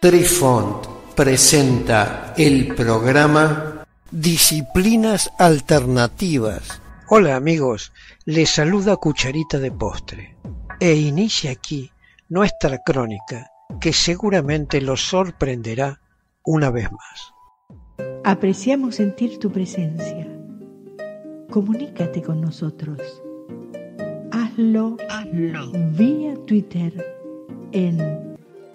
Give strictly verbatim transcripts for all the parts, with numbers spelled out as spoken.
Trifont presenta el programa Disciplinas Alternativas. Hola amigos, les saluda Cucharita de Postre e inicia aquí nuestra crónica que seguramente los sorprenderá una vez más. Apreciamos sentir tu presencia. Comunícate con nosotros. Hazlo, Hazlo. vía Twitter en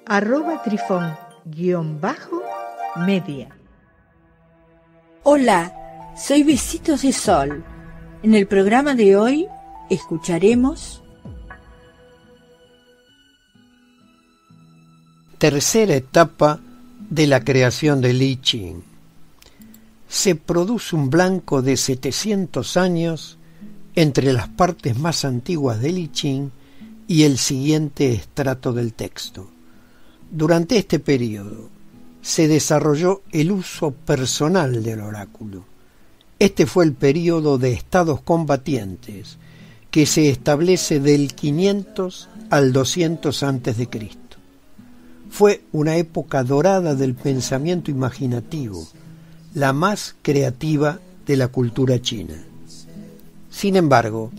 arroba trifón guión bajo media. Hola, soy Besitos de Sol. En el programa de hoy escucharemos... Tercera etapa de la creación de I Ching. Se produce un blanco de setecientos años entre las partes más antiguas de I Ching y el siguiente estrato del texto. Durante este periodo se desarrolló el uso personal del oráculo. Este fue el período de estados combatientes que se establece del quinientos al doscientos antes de Cristo. Fue una época dorada del pensamiento imaginativo, la más creativa de la cultura china. Sin embargo,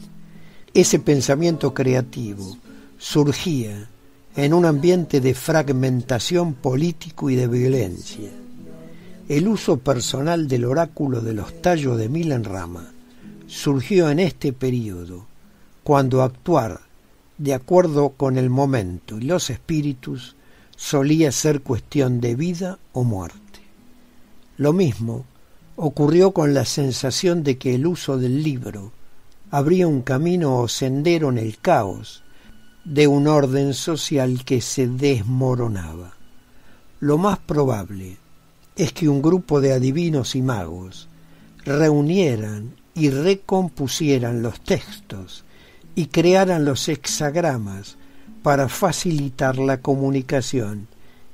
ese pensamiento creativo surgía en un ambiente de fragmentación político y de violencia. El uso personal del oráculo de los tallos de Milenrama surgió en este período, cuando actuar de acuerdo con el momento y los espíritus solía ser cuestión de vida o muerte. Lo mismo ocurrió con la sensación de que el uso del libro abría un camino o sendero en el caos de un orden social que se desmoronaba. Lo más probable es que un grupo de adivinos y magos reunieran y recompusieran los textos y crearan los hexagramas para facilitar la comunicación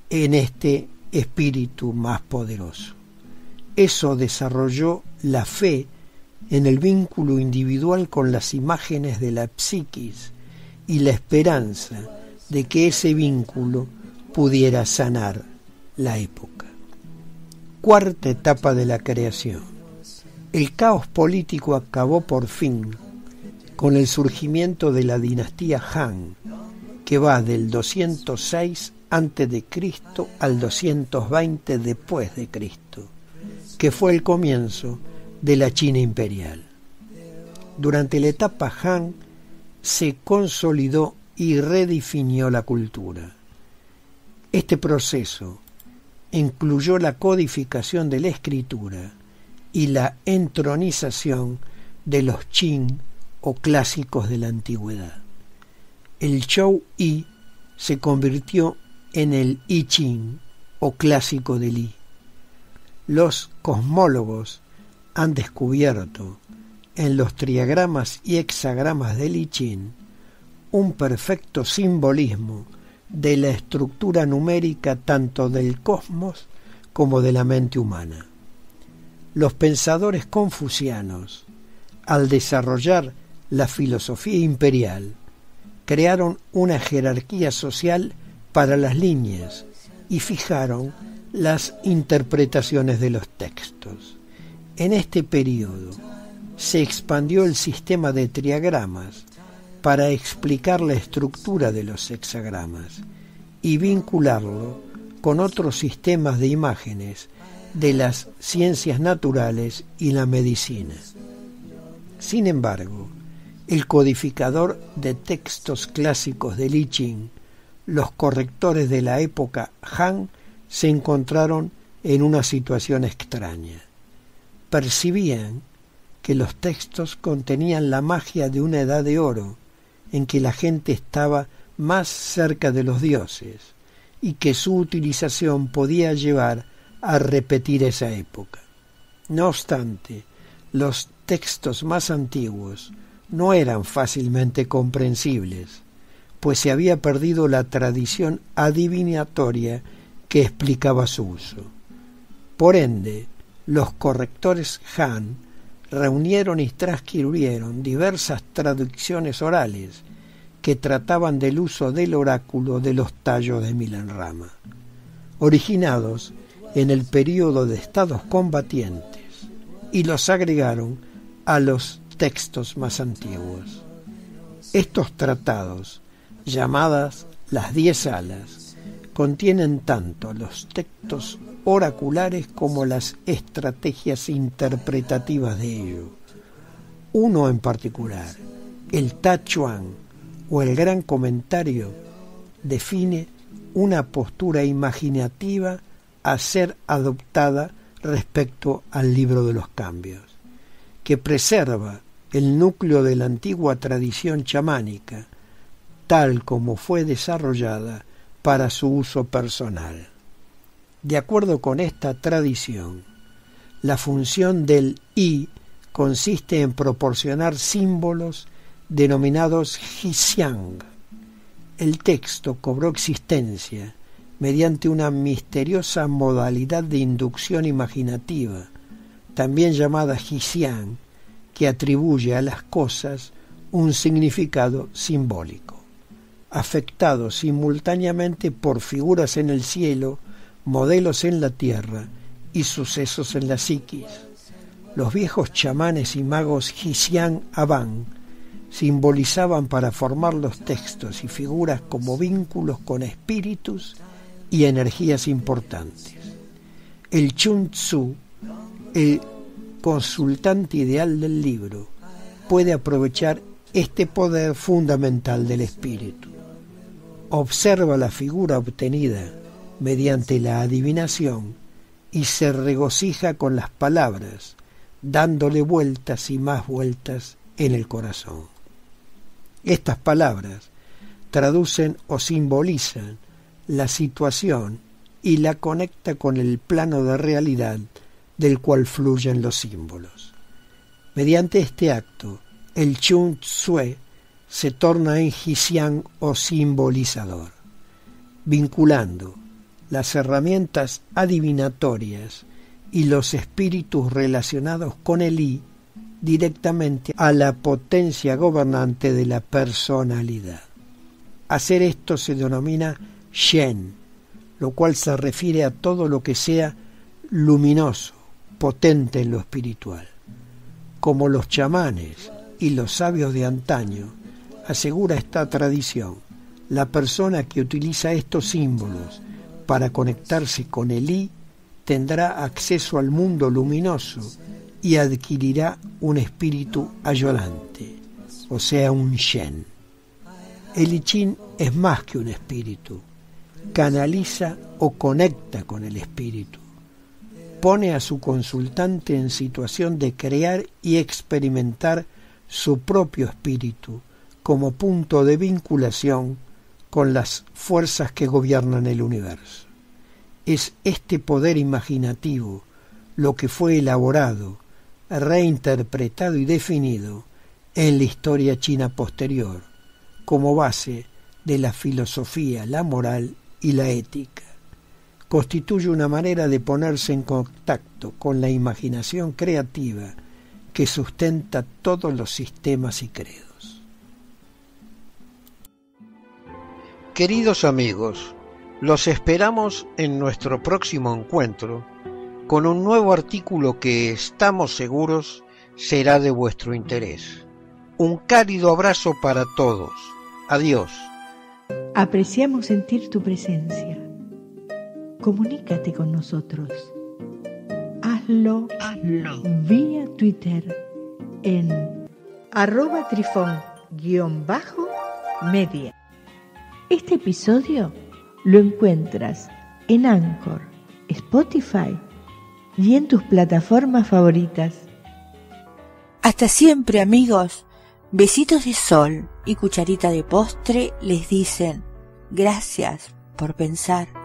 en este espíritu más poderoso. Eso desarrolló la fe en el vínculo individual con las imágenes de la psiquis y la esperanza de que ese vínculo pudiera sanar la época. Cuarta etapa de la creación. El caos político acabó por fin con el surgimiento de la dinastía Han, que va del doscientos seis antes de Cristo al doscientos veinte después de Cristo, que fue el comienzo de la China imperial. Durante la etapa Han, se consolidó y redefinió la cultura. Este proceso incluyó la codificación de la escritura y la entronización de los Ching o clásicos de la antigüedad. El Chou I se convirtió en el I Ching o clásico del I. Los cosmólogos han descubierto en los triagramas y hexagramas de I Ching un perfecto simbolismo de la estructura numérica tanto del cosmos como de la mente humana. Los pensadores confucianos, al desarrollar la filosofía imperial, crearon una jerarquía social para las líneas y fijaron las interpretaciones de los textos. En este periodo se expandió el sistema de triagramas para explicar la estructura de los hexagramas y vincularlo con otros sistemas de imágenes de las ciencias naturales y la medicina. Sin embargo, el codificador de textos clásicos de I Ching, los correctores de la época Han, se encontraron en una situación extraña. Percibían que los textos contenían la magia de una edad de oro en que la gente estaba más cerca de los dioses y que su utilización podía llevar a repetir esa época. No obstante, los textos más antiguos no eran fácilmente comprensibles, pues se había perdido la tradición adivinatoria que explicaba su uso. Por ende, los correctores Han reunieron y transcribieron diversas traducciones orales que trataban del uso del oráculo de los tallos de Milenrama. originados en el período de Estados Combatientes, y los agregaron a los textos más antiguos. Estos tratados, llamadas las diez alas, contienen tanto los textos oraculares como las estrategias interpretativas de ello. Uno en particular, el Ta Chuan, o el gran comentario, define una postura imaginativa a ser adoptada respecto al libro de los cambios, que preserva el núcleo de la antigua tradición chamánica, tal como fue desarrollada para su uso personal. De acuerdo con esta tradición, la función del I consiste en proporcionar símbolos denominados Jixiang. El texto cobró existencia mediante una misteriosa modalidad de inducción imaginativa, también llamada Jixiang, que atribuye a las cosas un significado simbólico, afectado simultáneamente por figuras en el cielo, modelos en la tierra y sucesos en la psiquis. Los viejos chamanes y magos Jixiang Abang simbolizaban para formar los textos y figuras como vínculos con espíritus y energías importantes. El Chun Tzu, el consultante ideal del libro, puede aprovechar este poder fundamental del espíritu. Observa la figura obtenida mediante la adivinación y se regocija con las palabras, dándole vueltas y más vueltas en el corazón. Estas palabras traducen o simbolizan la situación y la conecta con el plano de realidad del cual fluyen los símbolos. Mediante este acto, el Chun Tzu se torna en Jixiang o simbolizador, vinculando las herramientas adivinatorias y los espíritus relacionados con el I directamente a la potencia gobernante de la personalidad. Hacer esto se denomina Shen, lo cual se refiere a todo lo que sea luminoso, potente en lo espiritual. Como los chamanes y los sabios de antaño, asegura esta tradición, la persona que utiliza estos símbolos para conectarse con el I tendrá acceso al mundo luminoso y adquirirá un espíritu ayudante, o sea, un Shen. El I Ching es más que un espíritu, canaliza o conecta con el espíritu, pone a su consultante en situación de crear y experimentar su propio espíritu como punto de vinculación con las fuerzas que gobiernan el universo. Es este poder imaginativo lo que fue elaborado, reinterpretado y definido en la historia china posterior, como base de la filosofía, la moral y la ética. Constituye una manera de ponerse en contacto con la imaginación creativa que sustenta todos los sistemas y credos. Queridos amigos, los esperamos en nuestro próximo encuentro con un nuevo artículo que estamos seguros será de vuestro interés. Un cálido abrazo para todos. Adiós. Apreciamos sentir tu presencia. Comunícate con nosotros. Hazlo, Hazlo. vía Twitter en arroba trifón guión bajo media. Este episodio lo encuentras en Anchor, Spotify y en tus plataformas favoritas. Hasta siempre, amigos. Besitos de Sol y Cucharita de Postre les dicen gracias por pensar.